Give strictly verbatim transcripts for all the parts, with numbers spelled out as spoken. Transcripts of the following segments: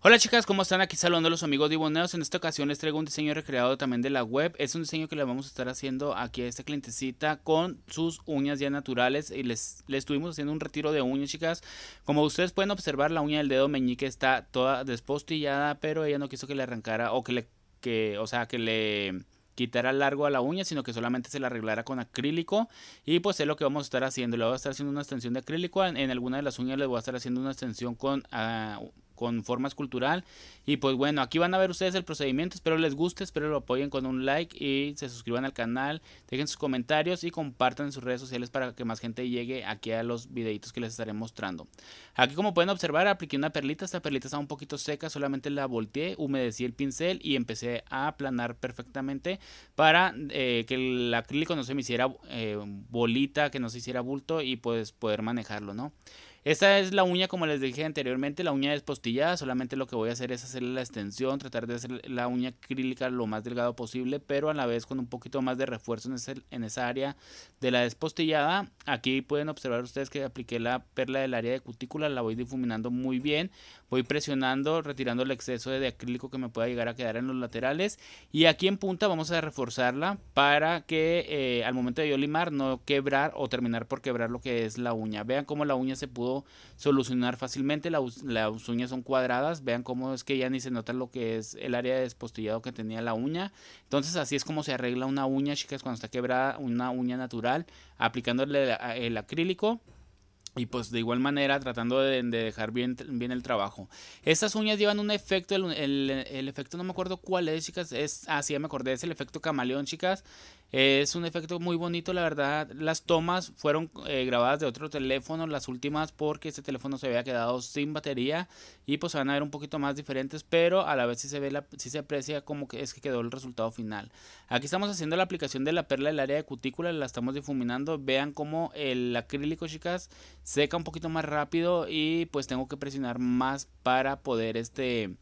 Hola chicas, ¿cómo están? Aquí saludando a los amigos Divoneos. En esta ocasión les traigo un diseño recreado también de la web. Es un diseño que le vamos a estar haciendo aquí a esta clientecita con sus uñas ya naturales. Y les, les estuvimos haciendo un retiro de uñas, chicas. Como ustedes pueden observar, la uña del dedo meñique está toda despostillada, pero ella no quiso que le arrancara o que le... Que, o sea, que le... quitara largo a la uña, sino que solamente se la arreglara con acrílico. Y pues es lo que vamos a estar haciendo. Le voy a estar haciendo una extensión de acrílico. En, en alguna de las uñas les voy a estar haciendo una extensión con, uh, con forma escultural. Y pues bueno, aquí van a ver ustedes el procedimiento. Espero les guste, espero lo apoyen con un like y se suscriban al canal. Dejen sus comentarios y compartan en sus redes sociales para que más gente llegue aquí a los videitos que les estaré mostrando. Aquí, como pueden observar, apliqué una perlita. Esta perlita está un poquito seca, solamente la volteé, humedecí el pincel y empecé a aplanar perfectamente para eh, que el acrílico no se me hiciera eh, bolita, que no se hiciera bulto y pues poder manejarlo, ¿no? Esta es la uña, como les dije anteriormente, la uña despostillada. Solamente lo que voy a hacer es hacer la extensión, tratar de hacer la uña acrílica lo más delgado posible, pero a la vez con un poquito más de refuerzo en, ese, en esa área de la despostillada. Aquí pueden observar ustedes que apliqué la perla del área de cutícula, la voy difuminando muy bien, voy presionando, retirando el exceso de acrílico que me pueda llegar a quedar en los laterales. Y aquí en punta vamos a reforzarla para que eh, al momento de yo limar no quebrar o terminar por quebrar lo que es la uña. Vean cómo la uña se pudo solucionar fácilmente. Las uñas son cuadradas, vean cómo es que ya ni se nota lo que es el área de despostillado que tenía la uña. Entonces así es como se arregla una uña, chicas, cuando está quebrada, una uña natural, aplicándole el acrílico. Y pues de igual manera tratando de, de dejar bien, bien el trabajo. Estas uñas llevan un efecto, el, el, el efecto no me acuerdo cuál es, chicas. Es, ah, sí, ya me acordé, es el efecto camaleón, chicas. Es un efecto muy bonito, la verdad. Las tomas fueron eh, grabadas de otro teléfono, las últimas, porque este teléfono se había quedado sin batería. Y pues se van a ver un poquito más diferentes, pero a la vez sí se ve, la, sí se aprecia como que es que quedó el resultado final. Aquí estamos haciendo la aplicación de la perla del área de cutícula, la estamos difuminando. Vean como el acrílico, chicas, seca un poquito más rápido y pues tengo que presionar más para poder este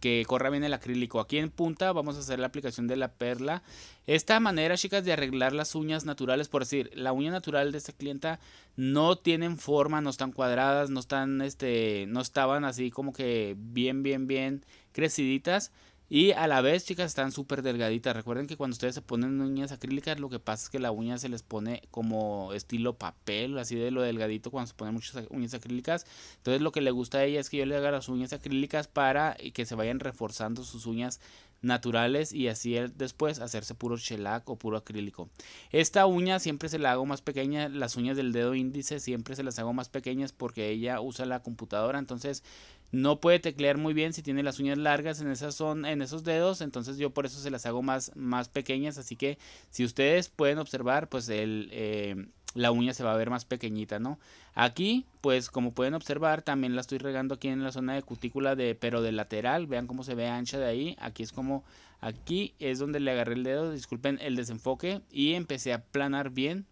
que corra bien el acrílico. Aquí en punta vamos a hacer la aplicación de la perla. Esta manera, chicas, de arreglar las uñas naturales, por decir, la uña natural de esta clienta no tienen forma, no están cuadradas, no están este no estaban así como que bien bien bien creciditas. Y a la vez, chicas, están súper delgaditas. Recuerden que cuando ustedes se ponen uñas acrílicas, lo que pasa es que la uña se les pone como estilo papel, así de lo delgadito cuando se ponen muchas uñas acrílicas. Entonces lo que le gusta a ella es que yo le haga las uñas acrílicas para que se vayan reforzando sus uñas naturales y así después hacerse puro shellac o puro acrílico. Esta uña siempre se la hago más pequeña, las uñas del dedo índice siempre se las hago más pequeñas porque ella usa la computadora, entonces no puede teclear muy bien si tiene las uñas largas en esas son en esos dedos, entonces yo por eso se las hago más, más pequeñas. Así que si ustedes pueden observar, pues el eh, la uña se va a ver más pequeñita, ¿no? Aquí, pues como pueden observar, también la estoy regando aquí en la zona de cutícula, de, pero de lateral. Vean cómo se ve ancha de ahí. Aquí es como, aquí es donde le agarré el dedo, disculpen el desenfoque, y empecé a aplanar bien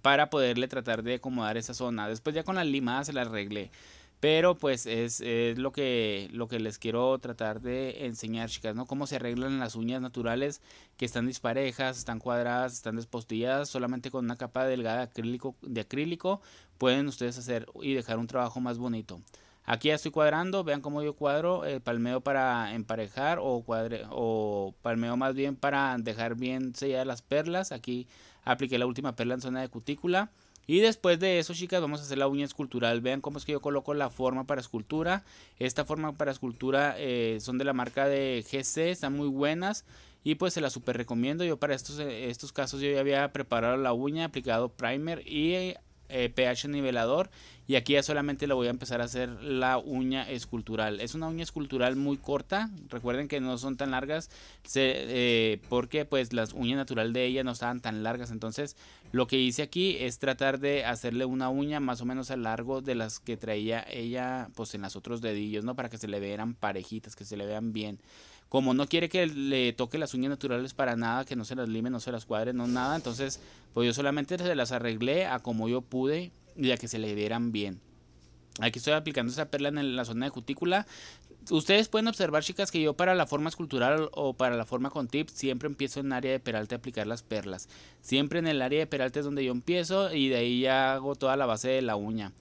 para poderle tratar de acomodar esa zona. Después ya con la limada se la arreglé. Pero pues es, es lo que lo que les quiero tratar de enseñar, chicas, ¿no? Cómo se arreglan las uñas naturales que están disparejas, están cuadradas, están despostilladas. Solamente con una capa delgada de acrílico, de acrílico pueden ustedes hacer y dejar un trabajo más bonito. Aquí ya estoy cuadrando, vean cómo yo cuadro, eh, palmeo para emparejar o, cuadre, o palmeo más bien para dejar bien selladas las perlas. Aquí apliqué la última perla en zona de cutícula. Y después de eso, chicas, vamos a hacer la uña escultural. Vean cómo es que yo coloco la forma para escultura. Esta forma para escultura eh, son de la marca de G C, están muy buenas. Y pues se la super recomiendo. Yo para estos, estos casos yo ya había preparado la uña, aplicado primer y eh, pH nivelador. Y aquí ya solamente le voy a empezar a hacer la uña escultural. Es una uña escultural muy corta. Recuerden que no son tan largas. Se, eh, porque pues las uñas naturales de ella no estaban tan largas. Entonces lo que hice aquí es tratar de hacerle una uña más o menos a largo de las que traía ella pues en los otros dedillos, ¿no? Para que se le vean parejitas, que se le vean bien. Como no quiere que le toque las uñas naturales para nada, que no se las lime, no se las cuadre, no nada. Entonces pues yo solamente se las arreglé a como yo pude y a que se le vieran bien. Aquí estoy aplicando esta perla en la zona de cutícula. Ustedes pueden observar, chicas, que yo para la forma escultural o para la forma con tip siempre empiezo en área de peralte a aplicar las perlas. Siempre en el área de peralte es donde yo empiezo y de ahí ya hago toda la base de la uña.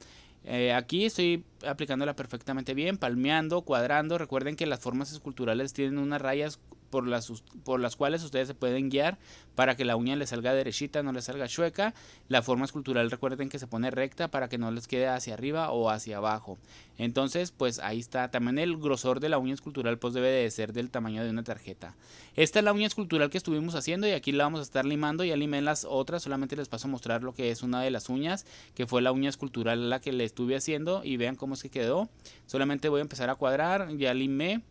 Eh, aquí estoy aplicándola perfectamente bien, palmeando, cuadrando. Recuerden que las formas esculturales tienen unas rayas por las, por las cuales ustedes se pueden guiar para que la uña les salga derechita, no les salga chueca. La forma escultural recuerden que se pone recta para que no les quede hacia arriba o hacia abajo. Entonces pues ahí está. También el grosor de la uña escultural pues debe de ser del tamaño de una tarjeta. Esta es la uña escultural que estuvimos haciendo y aquí la vamos a estar limando. Ya limé las otras, solamente les paso a mostrar lo que es una de las uñas, que fue la uña escultural la que les estuve haciendo, y vean cómo es que quedó. Solamente voy a empezar a cuadrar, ya limé.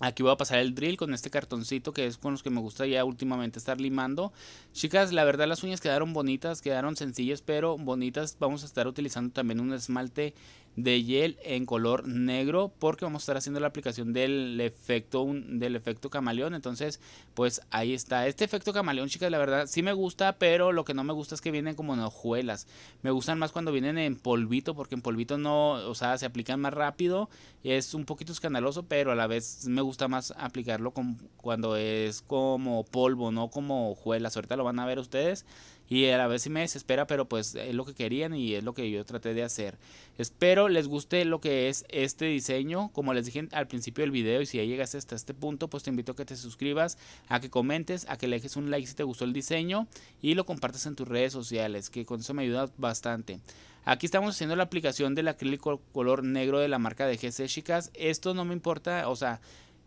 Aquí voy a pasar el drill con este cartoncito, que es con los que me gusta ya últimamente estar limando. Chicas, la verdad las uñas quedaron bonitas, quedaron sencillas pero bonitas. Vamos a estar utilizando también un esmalte de gel en color negro, porque vamos a estar haciendo la aplicación del efecto, un, del efecto camaleón. Entonces pues ahí está. Este efecto camaleón, chicas, la verdad sí me gusta, pero lo que no me gusta es que vienen como en hojuelas. Me gustan más cuando vienen en polvito, porque en polvito no, o sea, se aplican más rápido. Es un poquito escandaloso, pero a la vez me gusta más aplicarlo con, cuando es como polvo, no como hojuelas. Ahorita lo van a ver ustedes. Y a la vez sí me desespera, pero pues es lo que querían y es lo que yo traté de hacer. Espero les guste lo que es este diseño. Como les dije al principio del video, y si ya llegas hasta este punto, pues te invito a que te suscribas, a que comentes, a que le dejes un like si te gustó el diseño y lo compartas en tus redes sociales, que con eso me ayuda bastante. Aquí estamos haciendo la aplicación del acrílico color negro de la marca de G C, chicas. Esto no me importa, o sea...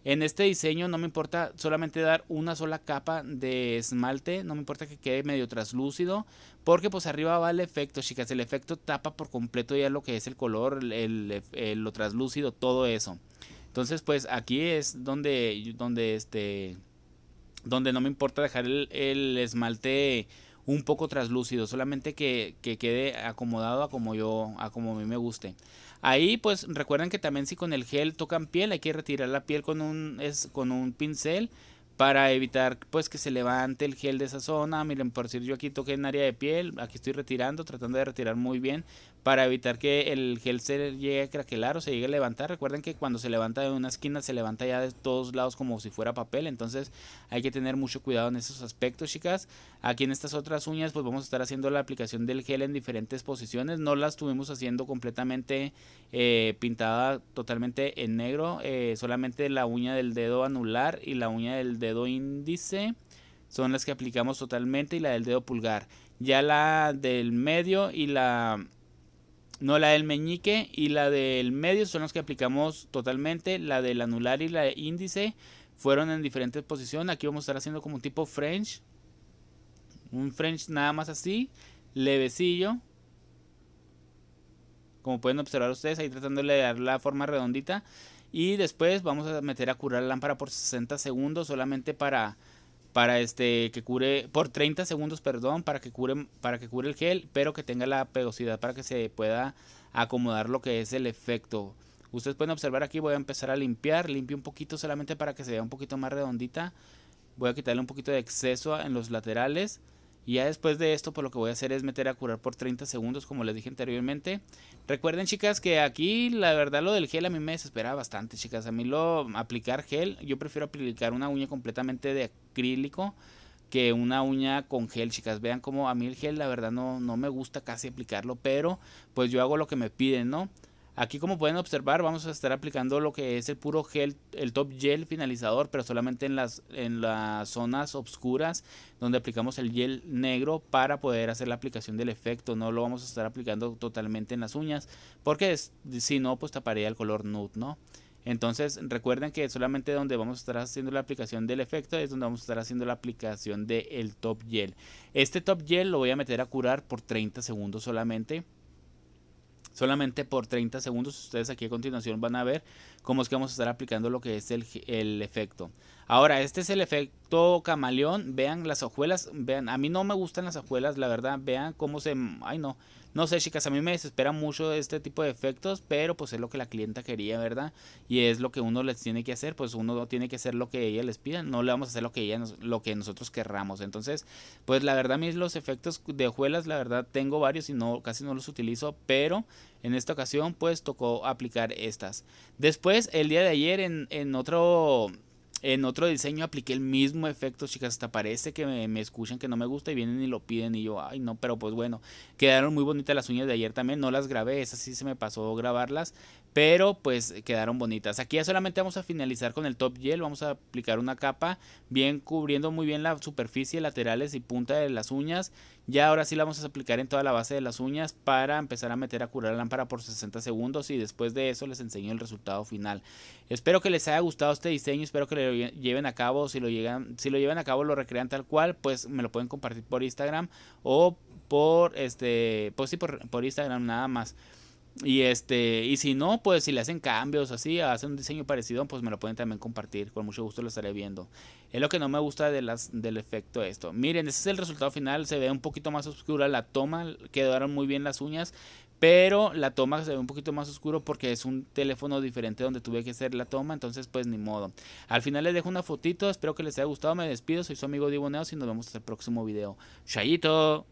En este diseño no me importa solamente dar una sola capa de esmalte, no me importa que quede medio translúcido, porque pues arriba va el efecto, chicas. El efecto tapa por completo ya lo que es el color, el, el, el, lo translúcido, todo eso. Entonces pues aquí es donde, donde, este, donde no me importa dejar el, el esmalte un poco translúcido, solamente que, que quede acomodado a como yo, a como a mí me guste. Ahí pues recuerden que también si con el gel tocan piel, hay que retirar la piel con un, es, con un pincel para evitar pues que se levante el gel de esa zona. Miren, por decir, yo aquí toqué en área de piel, aquí estoy retirando, tratando de retirar muy bien para evitar que el gel se llegue a craquelar o se llegue a levantar. Recuerden que cuando se levanta de una esquina, se levanta ya de todos lados como si fuera papel. Entonces hay que tener mucho cuidado en esos aspectos, chicas. Aquí en estas otras uñas pues vamos a estar haciendo la aplicación del gel en diferentes posiciones. No las estuvimos haciendo completamente eh, pintada totalmente en negro. Eh, solamente la uña del dedo anular y la uña del dedo índice son las que aplicamos totalmente, y la del dedo pulgar. Ya la del medio y la... No, la del meñique y la del medio son las que aplicamos totalmente. La del anular y la de índice fueron en diferentes posiciones. Aquí vamos a estar haciendo como un tipo French. Un French nada más así, levecillo. Como pueden observar ustedes, ahí tratándole de dar la forma redondita. Y después vamos a meter a curar la lámpara por sesenta segundos, solamente para... Para este que cure por treinta segundos, perdón, para que cure para que cure el gel, pero que tenga la pegosidad para que se pueda acomodar lo que es el efecto. Ustedes pueden observar aquí, voy a empezar a limpiar, limpio un poquito solamente para que se vea un poquito más redondita. Voy a quitarle un poquito de exceso en los laterales. Y ya después de esto, pues lo que voy a hacer es meter a curar por treinta segundos, como les dije anteriormente. Recuerden, chicas, que aquí la verdad lo del gel a mí me desesperaba bastante, chicas. A mí lo aplicar gel, yo prefiero aplicar una uña completamente de acrílico que una uña con gel, chicas. Vean como a mí el gel la verdad no, no me gusta casi aplicarlo, pero pues yo hago lo que me piden, ¿no? Aquí, como pueden observar, vamos a estar aplicando lo que es el puro gel, el top gel finalizador, pero solamente en las, en las zonas oscuras donde aplicamos el gel negro para poder hacer la aplicación del efecto. No lo vamos a estar aplicando totalmente en las uñas, porque es, si no, pues taparía el color nude, ¿no? Entonces recuerden que solamente donde vamos a estar haciendo la aplicación del efecto es donde vamos a estar haciendo la aplicación del top gel. Este top gel lo voy a meter a curar por treinta segundos solamente. Solamente por treinta segundos. Ustedes aquí a continuación van a ver cómo es que vamos a estar aplicando lo que es el, el efecto. Ahora, este es el efecto camaleón. Vean las hojuelas. Vean, a mí no me gustan las hojuelas, la verdad. Vean cómo se... Ay, no. No sé, chicas, a mí me desespera mucho este tipo de efectos, pero pues es lo que la clienta quería, ¿verdad? Y es lo que uno les tiene que hacer, pues uno tiene que hacer lo que ella les pida, no le vamos a hacer lo que ella nos, lo que nosotros querramos. Entonces, pues la verdad, mis los efectos de hojuelas, la verdad, tengo varios y no, casi no los utilizo, pero en esta ocasión, pues tocó aplicar estas. Después, el día de ayer, en, en otro... En otro diseño apliqué el mismo efecto, chicas. Hasta parece que me, me escuchan que no me gusta y vienen y lo piden. Y yo, ay no, pero pues bueno. Quedaron muy bonitas las uñas de ayer también. No las grabé, esas sí se me pasó grabarlas, pero pues quedaron bonitas. Aquí ya solamente vamos a finalizar con el top gel. Vamos a aplicar una capa bien cubriendo muy bien la superficie, laterales y punta de las uñas. Ya ahora sí la vamos a aplicar en toda la base de las uñas para empezar a meter a curar la lámpara por sesenta segundos. Y después de eso les enseño el resultado final. Espero que les haya gustado este diseño. Espero que lo lleven a cabo. Si lo, llegan, si lo llevan a cabo, lo recrean tal cual, pues me lo pueden compartir por Instagram o por este, pues sí, por, por Instagram nada más. Y este, y si no, pues si le hacen cambios así, hacen un diseño parecido, pues me lo pueden también compartir, con mucho gusto lo estaré viendo. Es lo que no me gusta de las, del efecto esto. Miren, ese es el resultado final, se ve un poquito más oscura la toma, quedaron muy bien las uñas, pero la toma se ve un poquito más oscuro porque es un teléfono diferente donde tuve que hacer la toma, entonces pues ni modo. Al final les dejo una fotito, espero que les haya gustado, me despido, soy su amigo Divoneos y nos vemos hasta el próximo video. ¡Chayito!